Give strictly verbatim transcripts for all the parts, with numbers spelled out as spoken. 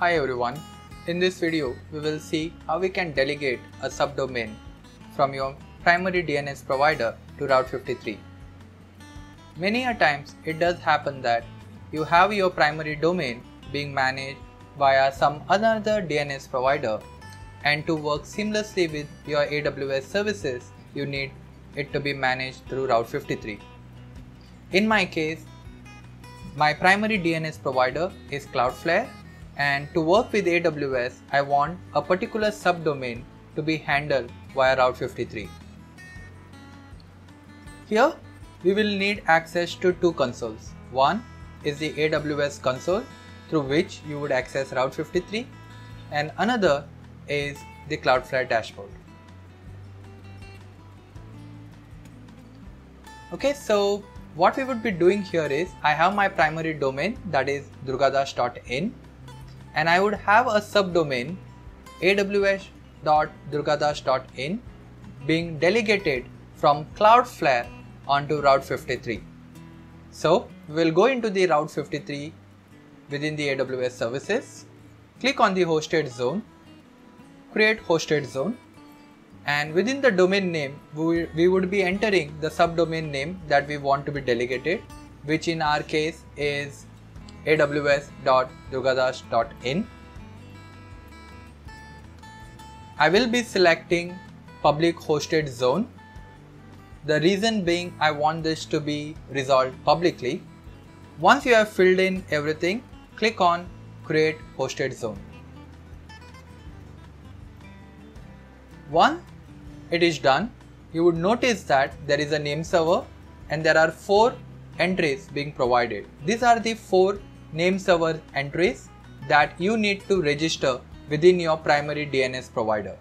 Hi everyone, in this video we will see how we can delegate a subdomain from your primary D N S provider to Route fifty-three. Many a times it does happen that you have your primary domain being managed via some another D N S provider, and to work seamlessly with your A W S services you need it to be managed through Route fifty-three. In my case, my primary D N S provider is Cloudflare, and to work with A W S, I want a particular subdomain to be handled via Route fifty-three. Here, we will need access to two consoles. One is the A W S console, through which you would access Route fifty-three, and another is the Cloudflare dashboard. Okay, so what we would be doing here is, I have my primary domain, that is durgadas dot in. And I would have a subdomain A W S dot durgadas dot in being delegated from Cloudflare onto Route fifty-three. So we will go into the Route fifty-three within the A W S services, click on the hosted zone, create hosted zone, and within the domain name we, we would be entering the subdomain name that we want to be delegated, which in our case is A W S dot durgadas dot in. I will be selecting public hosted zone. The reason being, I want this to be resolved publicly. Once you have filled in everything, click on create hosted zone. Once it is done, you would notice that there is a name server and there are four entries being provided. These are the four name server entries that you need to register within your primary D N S provider,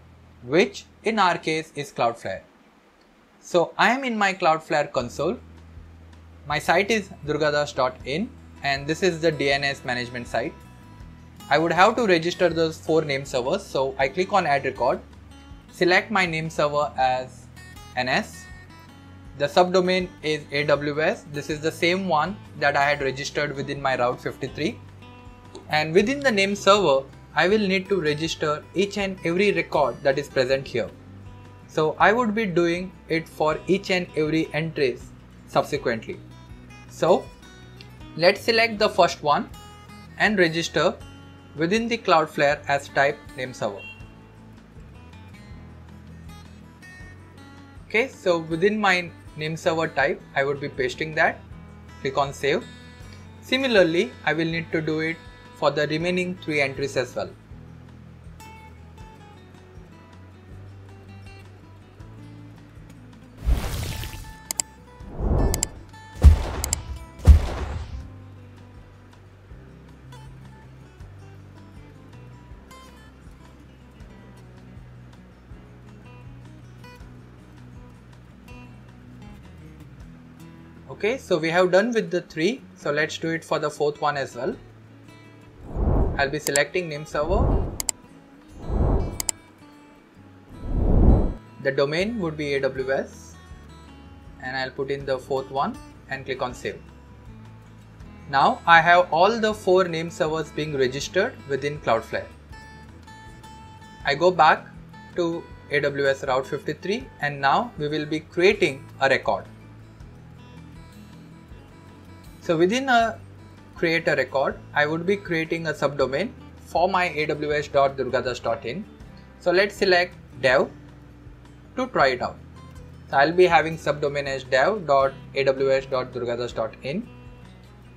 which in our case is Cloudflare. So I am in my Cloudflare console. My site is durgadas dot in, and this is the D N S management site. I would have to register those four name servers, so I click on add record, select my name server as N S. The subdomain is A W S. This is the same one that I had registered within my Route fifty-three. And within the name server, I will need to register each and every record that is present here. So I would be doing it for each and every entries subsequently. So let's select the first one and register within the Cloudflare as type name server. Okay, so within my name server type, I would be pasting that. Click on save. Similarly, I will need to do it for the remaining three entries as well. Okay, so we have done with the three, so let's do it for the fourth one as well. I'll be selecting name server. The domain would be A W S, and I'll put in the fourth one and click on save. Now I have all the four name servers being registered within Cloudflare. I go back to A W S Route fifty-three, and now we will be creating a record. So within a create a record, I would be creating a subdomain for my A W S dot durgadas dot in. So let's select dev to try it out. So I'll be having subdomain as dev dot A W S dot durgadas dot in,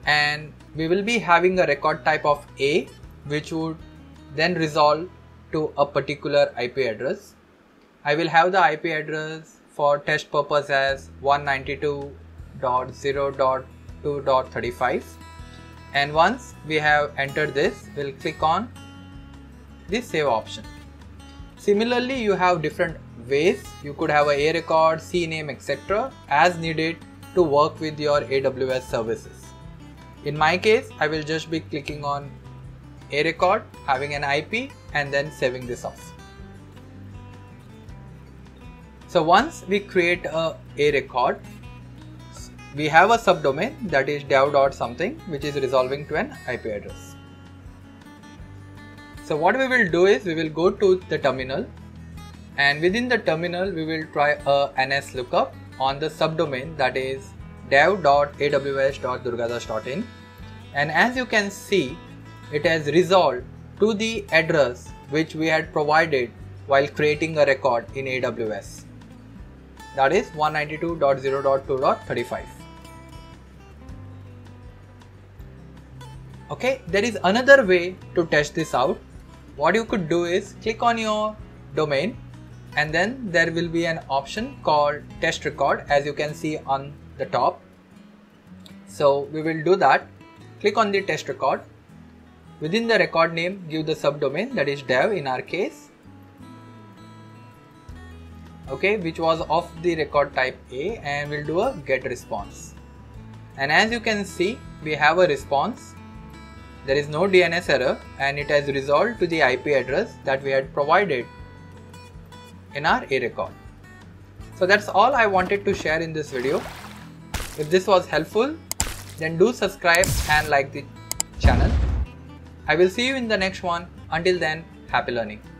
and we will be having a record type of A, which would then resolve to a particular I P address. I will have the I P address for test purpose as one ninety-two dot zero dot two dot thirty-five, and once we have entered this, we'll click on the save option. Similarly, you have different ways. You could have a A record, C name, et cetera as needed to work with your A W S services. In my case, I will just be clicking on A record, having an I P, and then saving this off. So once we create a A record, we have a subdomain that is dev dot something, which is resolving to an I P address. So what we will do is we will go to the terminal, and within the terminal we will try a N S lookup on the subdomain, that is dev dot A W S dot durgadas dot in, and as you can see, it has resolved to the address which we had provided while creating a record in A W S, that is one ninety-two dot zero dot two dot thirty-five. Okay, there is another way to test this out. What you could do is click on your domain, and then there will be an option called test record, as you can see on the top. So we will do that. Click on the test record. Within the record name, give the subdomain, that is dev in our case, okay, which was of the record type A, and we'll do a get response. And as you can see, we have a response. There is no D N S error, and it has resolved to the I P address that we had provided in our A record. So that's all I wanted to share in this video. If this was helpful, then do subscribe and like the channel. I will see you in the next one. Until then, happy learning.